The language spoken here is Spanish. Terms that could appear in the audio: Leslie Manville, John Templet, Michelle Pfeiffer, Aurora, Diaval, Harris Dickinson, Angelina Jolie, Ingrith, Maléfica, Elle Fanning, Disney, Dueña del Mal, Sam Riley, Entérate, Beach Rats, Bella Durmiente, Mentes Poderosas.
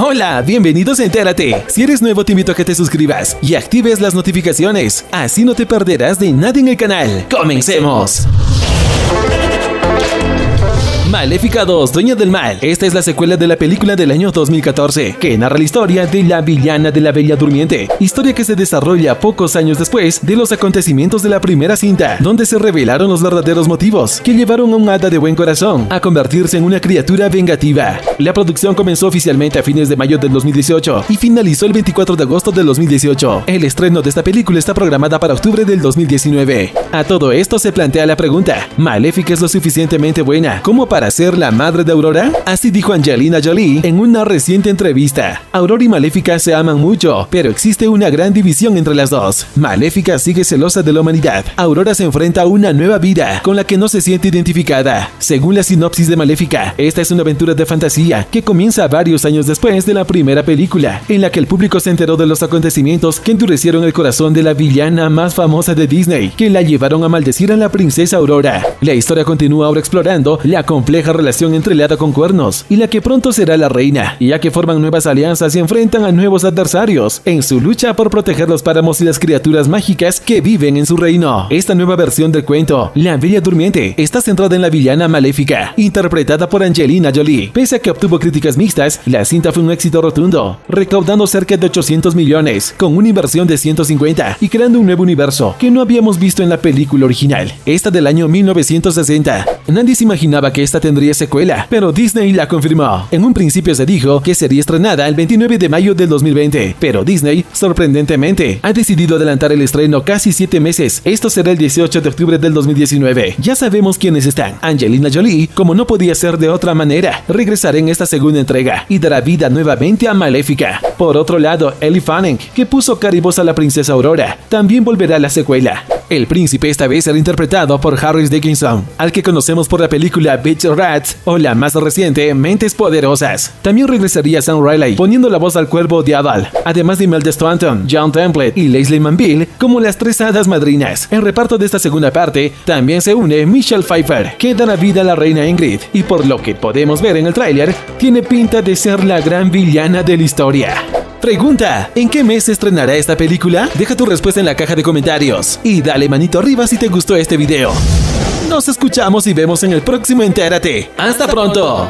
Hola, bienvenidos a Entérate. Si eres nuevo te invito a que te suscribas y actives las notificaciones, así no te perderás de nada en el canal. ¡Comencemos! Maléfica 2, Dueña del Mal. Esta es la secuela de la película del año 2014, que narra la historia de la villana de la Bella Durmiente, historia que se desarrolla pocos años después de los acontecimientos de la primera cinta, donde se revelaron los verdaderos motivos que llevaron a un hada de buen corazón a convertirse en una criatura vengativa. La producción comenzó oficialmente a fines de mayo del 2018 y finalizó el 24 de agosto del 2018. El estreno de esta película está programada para octubre del 2019. A todo esto se plantea la pregunta, ¿Maléfica es lo suficientemente buena como para ser la madre de Aurora? Así dijo Angelina Jolie en una reciente entrevista. Aurora y Maléfica se aman mucho, pero existe una gran división entre las dos. Maléfica sigue celosa de la humanidad. Aurora se enfrenta a una nueva vida con la que no se siente identificada. Según la sinopsis de Maléfica, esta es una aventura de fantasía que comienza varios años después de la primera película, en la que el público se enteró de los acontecimientos que endurecieron el corazón de la villana más famosa de Disney, que la llevaron a maldecir a la princesa Aurora. La historia continúa ahora explorando la compleja relación entre la hada con cuernos y la que pronto será la reina, ya que forman nuevas alianzas y enfrentan a nuevos adversarios en su lucha por proteger los páramos y las criaturas mágicas que viven en su reino. Esta nueva versión del cuento, La Bella Durmiente, está centrada en la villana Maléfica, interpretada por Angelina Jolie. Pese a que obtuvo críticas mixtas, la cinta fue un éxito rotundo, recaudando cerca de 800 millones, con una inversión de 150 y creando un nuevo universo que no habíamos visto en la película original, esta del año 1960. Nadie se imaginaba que esta tendría secuela, pero Disney la confirmó. En un principio se dijo que sería estrenada el 29 de mayo del 2020, pero Disney, sorprendentemente, ha decidido adelantar el estreno casi 7 meses. Esto será el 18 de octubre del 2019. Ya sabemos quiénes están. Angelina Jolie, como no podía ser de otra manera, regresará en esta segunda entrega y dará vida nuevamente a Maléfica. Por otro lado, Elle Fanning, que puso cara y voz a la princesa Aurora, también volverá a la secuela. El príncipe esta vez será interpretado por Harris Dickinson, al que conocemos por la película Beach Rats o la más reciente Mentes Poderosas. También regresaría Sam Riley, poniendo la voz al cuervo Diaval, además de Mentes Poderosas, John Templet y Leslie Manville como las tres hadas madrinas. En reparto de esta segunda parte también se une Michelle Pfeiffer, que dará vida a la reina Ingrid, y por lo que podemos ver en el tráiler, tiene pinta de ser la gran villana de la historia. Pregunta, ¿en qué mes se estrenará esta película? Deja tu respuesta en la caja de comentarios y dale manito arriba si te gustó este video. Nos escuchamos y vemos en el próximo Entérate. ¡Hasta pronto!